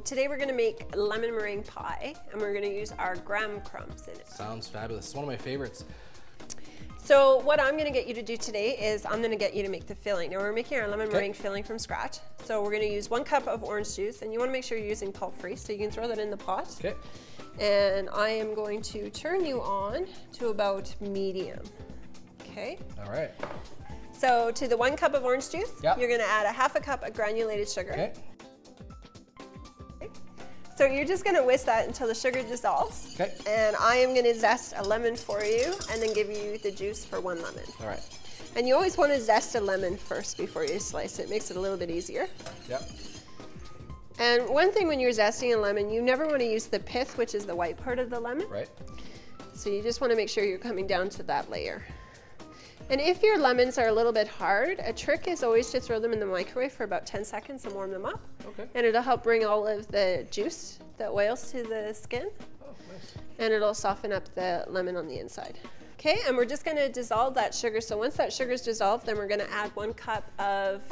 So today we're gonna make lemon meringue pie and we're gonna use our graham crumbs in it. Sounds fabulous, it's one of my favorites. So what I'm gonna get you to do today is I'm gonna get you to make the filling. Now we're making our lemon meringue filling from scratch. So we're gonna use 1 cup of orange juice, and you wanna make sure you're using pulp free, so you can throw that in the pot. Okay. And I am going to turn you on to about medium, okay? All right. So to the 1 cup of orange juice, you're gonna add 1/2 cup of granulated sugar. Okay. So you're just gonna whisk that until the sugar dissolves. Okay. And I am gonna zest a lemon for you and then give you the juice for 1 lemon. All right. And you always wanna zest a lemon first before you slice it. It makes it a little bit easier. Yep. And one thing when you're zesting a lemon, you never wanna use the pith, which is the white part of the lemon. Right. So you just wanna make sure you're coming down to that layer. And if your lemons are a little bit hard, a trick is always to throw them in the microwave for about 10 seconds and warm them up. Okay. And it'll help bring all of the juice, the oils to the skin. Oh, nice. And it'll soften up the lemon on the inside. Okay, and we're just gonna dissolve that sugar. So once that sugar's dissolved, then we're gonna add 1 cup of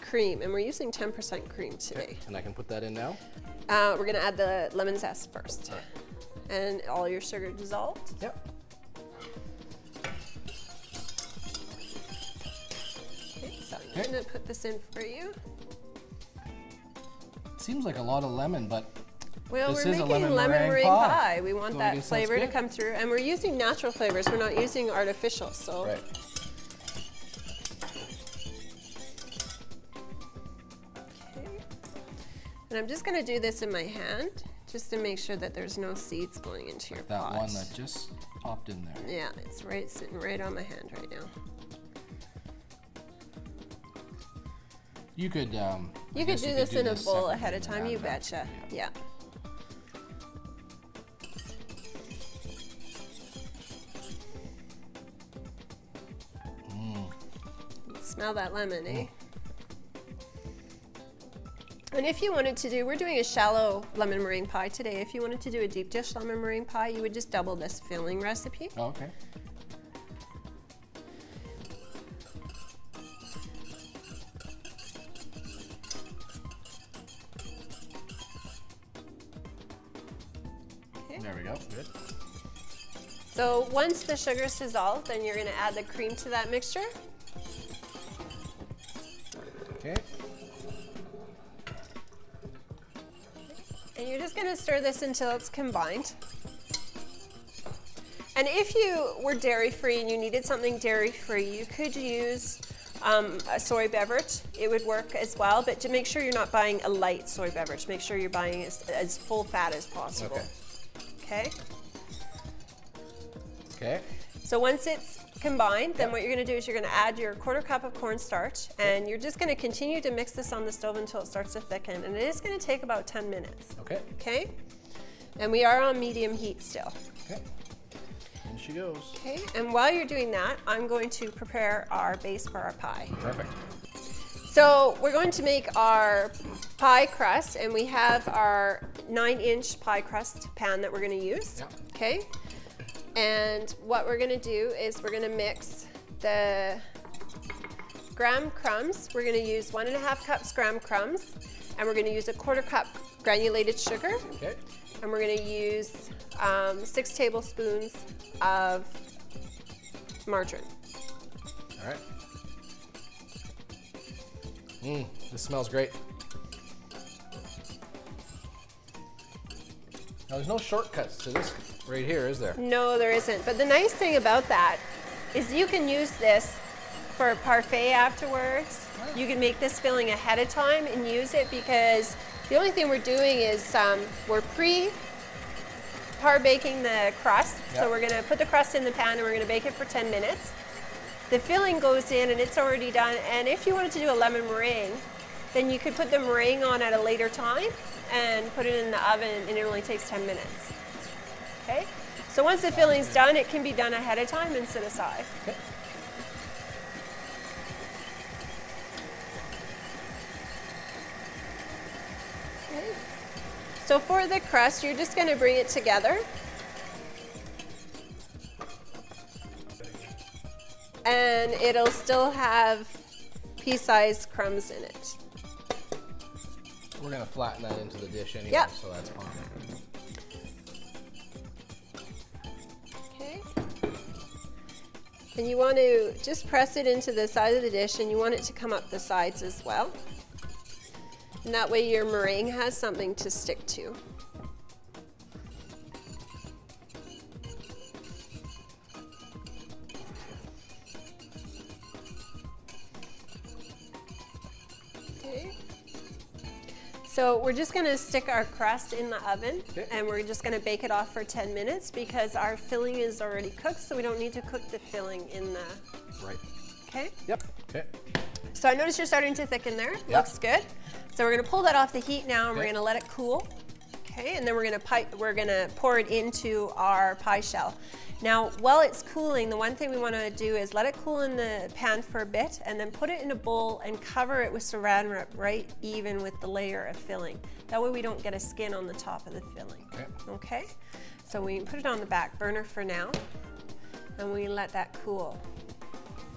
cream. And we're using 10% cream today. Okay. And I can put that in now? We're gonna add the lemon zest first. All right. And all your sugar dissolved. Yep. I'm gonna put this in for you. Seems like a lot of lemon, but well, this we're is making a lemon meringue pie. We want that flavor to come through, and we're using natural flavors. We're not using artificial, so. Right. Okay. And I'm just gonna do this in my hand, just to make sure that there's no seeds going into your pot. That one that just popped in there. Yeah, it's right sitting right on my hand right now. You could do this in a bowl ahead of time, you betcha. Yeah. Mm. Smell that lemon, eh? And if you wanted to do, we're doing a shallow lemon meringue pie today. If you wanted to do a deep dish lemon meringue pie, you would just double this filling recipe. Oh, okay. There we go, good. So once the sugar's dissolved, then you're gonna add the cream to that mixture. Okay. And you're just gonna stir this until it's combined. And if you were dairy-free and you needed something dairy-free, you could use a soy beverage. It would work as well, but to make sure you're not buying a light soy beverage, make sure you're buying as full fat as possible. Okay. Okay. Okay. So once it's combined, then what you're gonna do is you're gonna add your 1/4 cup of cornstarch, and you're just gonna continue to mix this on the stove until it starts to thicken, and it is gonna take about 10 minutes. Okay. Okay? And we are on medium heat still. Okay. In she goes. Okay, and while you're doing that, I'm going to prepare our base for our pie. Perfect. So we're going to make our pie crust, and we have our 9-inch pie crust pan that we're gonna use, okay? And what we're gonna do is we're gonna mix the graham crumbs. We're gonna use 1 1/2 cups graham crumbs, and we're gonna use a 1/4 cup granulated sugar. Okay. And we're gonna use 6 tablespoons of margarine. All right. This smells great. Now there's no shortcuts to this right here, is there? No, there isn't. But the nice thing about that is you can use this for parfait afterwards. Right. You can make this filling ahead of time and use it, because the only thing we're doing is we're pre-par baking the crust. Yep. So we're gonna put the crust in the pan and we're gonna bake it for 10 minutes. The filling goes in and it's already done, and if you wanted to do a lemon meringue, then you could put the meringue on at a later time and put it in the oven, and it only takes 10 minutes. Okay? So once the filling's done, it can be done ahead of time and set aside. Okay. Okay. So for the crust, you're just gonna bring it together. And it'll still have pea-sized crumbs in it. We're going to flatten that into the dish anyway, yep. So that's fine. Okay. And you want to just press it into the side of the dish, and you want it to come up the sides as well. And that way your meringue has something to stick to. So we're just going to stick our crust in the oven, and we're just going to bake it off for 10 minutes because our filling is already cooked, so we don't need to cook the filling in the... Right. Okay? Yep. Okay. So I noticed you're starting to thicken there. Yep. Looks good. So we're going to pull that off the heat now, and we're going to let it cool. Okay, and then we're going to pour it into our pie shell. Now, while it's cooling, the one thing we want to do is let it cool in the pan for a bit and then put it in a bowl and cover it with saran wrap right even with the layer of filling. That way we don't get a skin on the top of the filling. Okay? So we put it on the back burner for now and we let that cool.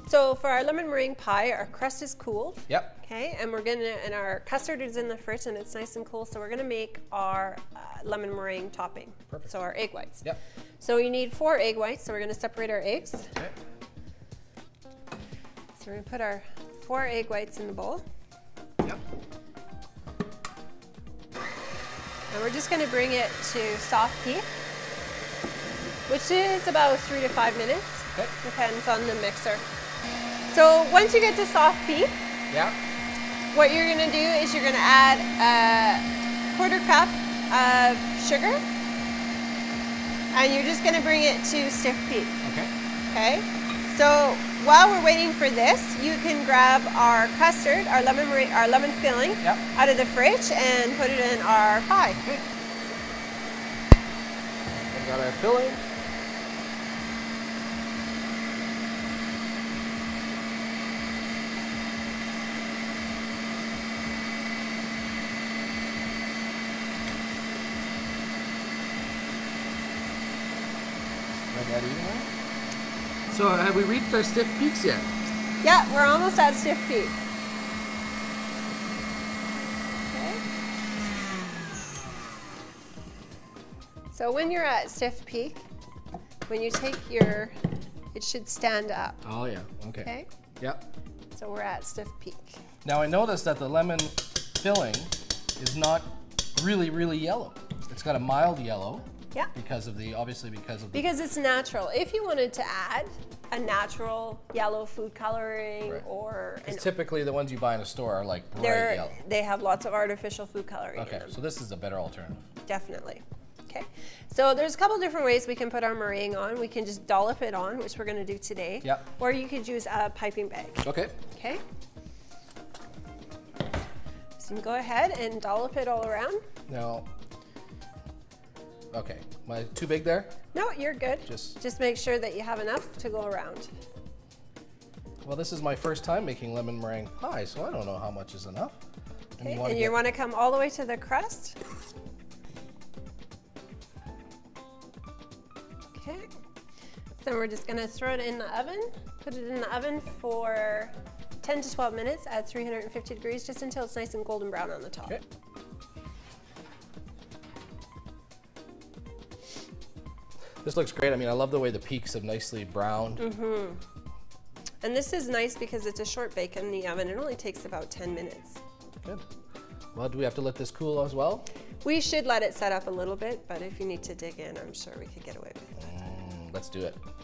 So for our lemon meringue pie, our crust is cooled. Yep. Okay, and our custard is in the fridge and it's nice and cool, so we're gonna make our lemon meringue topping. Perfect. So our egg whites. Yep. So you need 4 egg whites, so we're gonna separate our eggs. Okay. So we're gonna put our 4 egg whites in the bowl. Yep. And we're just gonna bring it to soft heat, which is about 3 to 5 minutes. Okay. Depends on the mixer. So once you get to soft beef, yeah. What you're going to do is you're going to add a 1/4 cup of sugar, and you're just going to bring it to stiff peak. Okay. Okay. So while we're waiting for this, you can grab our custard, our lemon filling, yep. Out of the fridge and put it in our pie. Good. We've got our filling. So have we reached our stiff peaks yet? Yeah, we're almost at stiff peak. Okay. So when you're at stiff peak, when you take your, it should stand up. Oh yeah, okay. Okay? Yep. So we're at stiff peak. Now I noticed that the lemon filling is not really, really yellow. It's got a mild yellow. Yeah. Because it's natural. If you wanted to add a natural yellow food coloring, right. Or typically the ones you buy in a store are like bright yellow. They have lots of artificial food coloring. Okay, in them. So this is a better alternative. Definitely. Okay. So there's a couple different ways we can put our meringue on. We can just dollop it on, which we're going to do today. Yeah. Or you could use a piping bag. Okay. Okay. So you can go ahead and dollop it all around. Now. Okay, am I too big there? No, you're good. Just make sure that you have enough to go around. Well, this is my first time making lemon meringue pie, so I don't know how much is enough. Okay, and you want to come all the way to the crust. Okay, so we're just going to throw it in the oven, put it in the oven for 10 to 12 minutes at 350 degrees, just until it's nice and golden brown on the top. Okay. This looks great. I mean, I love the way the peaks have nicely browned. Mm-hmm. And this is nice because it's a short bake in the oven. It only takes about 10 minutes. Good. Well, do we have to let this cool as well? We should let it set up a little bit, but if you need to dig in, I'm sure we could get away with it. Let's do it.